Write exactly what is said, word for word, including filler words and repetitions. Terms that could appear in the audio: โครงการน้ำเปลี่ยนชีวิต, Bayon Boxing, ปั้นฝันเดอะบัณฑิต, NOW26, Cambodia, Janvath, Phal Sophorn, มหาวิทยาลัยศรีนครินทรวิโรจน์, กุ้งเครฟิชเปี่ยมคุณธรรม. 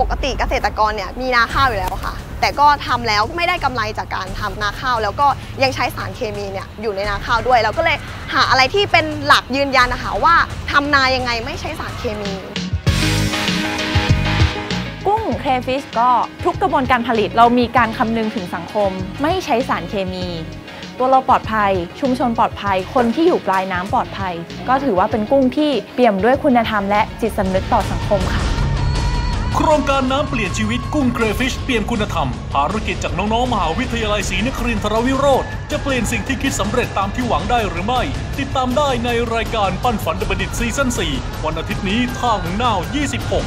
ปกติเกษตรกรเนี่ยมีนาข้าวอยู่แล้วค่ะแต่ก็ทำแล้วไม่ได้กำไรจากการทำนาข้าวแล้วก็ยังใช้สารเคมีเนี่ยอยู่ในนาข้าวด้วยเราก็เลยหาอะไรที่เป็นหลักยืนยันนะคะว่าทำนายังไงไม่ใช้สารเคมีกุ้งเครฟิชก็ทุกกระบวนการผลิตเรามีการคำนึงถึงสังคมไม่ใช้สารเคมีตัวเราปลอดภัยชุมชนปลอดภัยคนที่อยู่ปลายน้ำปลอดภัยก็ถือว่าเป็นกุ้งที่เปี่ยมด้วยคุณธรรมและจิตสำนึกต่อสังคมค่ะโครงการน้ำเปลี่ยนชีวิตกุ้งเครฟิชเปลี่ยนคุณธรรมภารกิจจากน้องๆมหาวิทยาลัยศรีนครินทรวิโรจน์จะเปลี่ยนสิ่งที่คิดสำเร็จตามที่หวังได้หรือไม่ติดตามได้ในรายการปั้นฝันเดอะบัณฑิตซีซั่นสี่วันอาทิตย์นี้ทาง นาว ยี่สิบหก